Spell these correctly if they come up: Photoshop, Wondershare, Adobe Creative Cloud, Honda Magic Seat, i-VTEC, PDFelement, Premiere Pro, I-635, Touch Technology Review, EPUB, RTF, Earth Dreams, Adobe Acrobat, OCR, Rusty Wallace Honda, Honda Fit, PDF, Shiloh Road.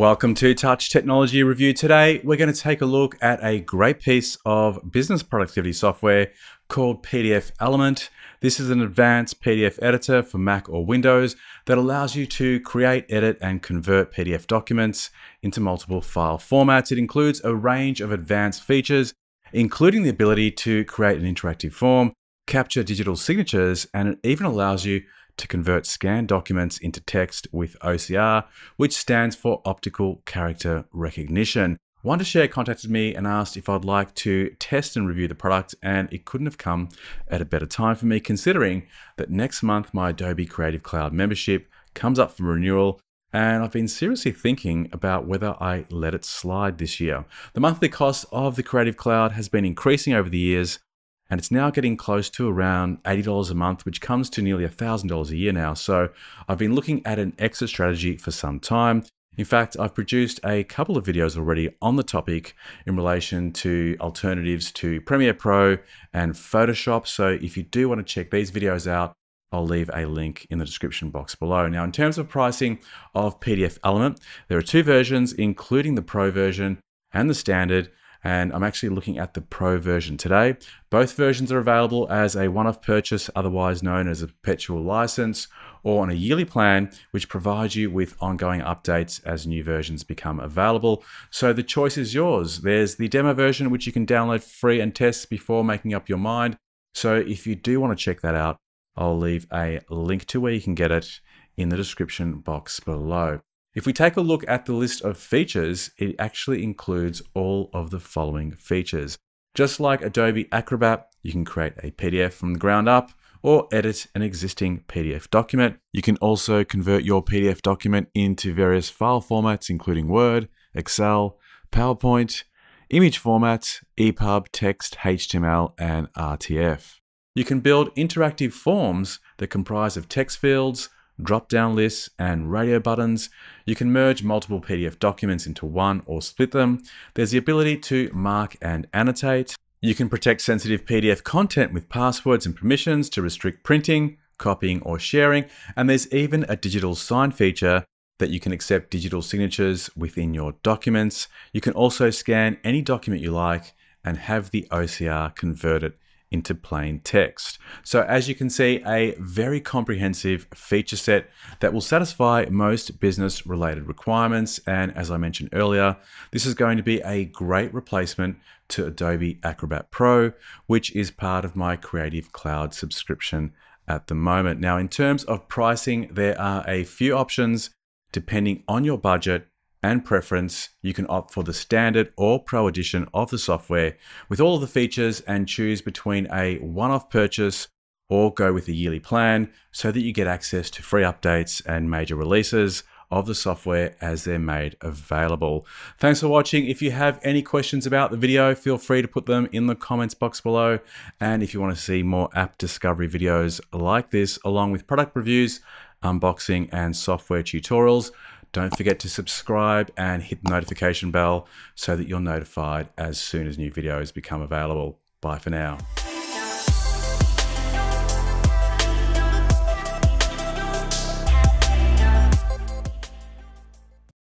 Welcome to Touch Technology Review. Today, we're going to take a look at a great piece of business productivity software called PDFelement. This is an advanced PDF editor for Mac or Windows that allows you to create, edit, and convert PDF documents into multiple file formats. It includes a range of advanced features, including the ability to create an interactive form, capture digital signatures, and it even allows you to convert scanned documents into text with OCR, which stands for Optical Character Recognition. Wondershare contacted me and asked if I'd like to test and review the product, and it couldn't have come at a better time for me, considering that next month my Adobe Creative Cloud membership comes up for renewal, and I've been seriously thinking about whether I let it slide this year. The monthly cost of the Creative Cloud has been increasing over the years, and it's now getting close to around $80 a month, which comes to nearly $1,000 a year now. So I've been looking at an exit strategy for some time. In fact, I've produced a couple of videos already on the topic in relation to alternatives to Premiere Pro and Photoshop. So if you do want to check these videos out, I'll leave a link in the description box below. Now, in terms of pricing of PDFelement, there are two versions, including the Pro version and the Standard. And I'm actually looking at the Pro version today. Both versions are available as a one-off purchase, otherwise known as a perpetual license, or on a yearly plan, which provides you with ongoing updates as new versions become available. So the choice is yours. There's the demo version, which you can download free and test before making up your mind. So if you do want to check that out, I'll leave a link to where you can get it in the description box below. If we take a look at the list of features, it actually includes all of the following features. Just like Adobe Acrobat, you can create a PDF from the ground up or edit an existing PDF document. You can also convert your PDF document into various file formats, including Word, Excel, PowerPoint, image formats, EPUB, text, HTML, and RTF. You can build interactive forms that comprise of text fields, drop-down lists, and radio buttons. You can merge multiple PDF documents into one or split them. There's the ability to mark and annotate. You can protect sensitive PDF content with passwords and permissions to restrict printing, copying, or sharing. And there's even a digital sign feature that you can accept digital signatures within your documents. You can also scan any document you like and have the OCR converted into plain text. So as you can see, a very comprehensive feature set that will satisfy most business related requirements. And as I mentioned earlier, this is going to be a great replacement to Adobe Acrobat Pro, which is part of my Creative Cloud subscription at the moment. Now, in terms of pricing, there are a few options depending on your budget and preference. You can opt for the Standard or Pro edition of the software with all of the features and choose between a one-off purchase or go with a yearly plan so that you get access to free updates and major releases of the software as they're made available. Thanks for watching. If you have any questions about the video, feel free to put them in the comments box below. And if you want to see more app discovery videos like this, along with product reviews, unboxing, and software tutorials, don't forget to subscribe and hit the notification bell so that you're notified as soon as new videos become available. Bye for now.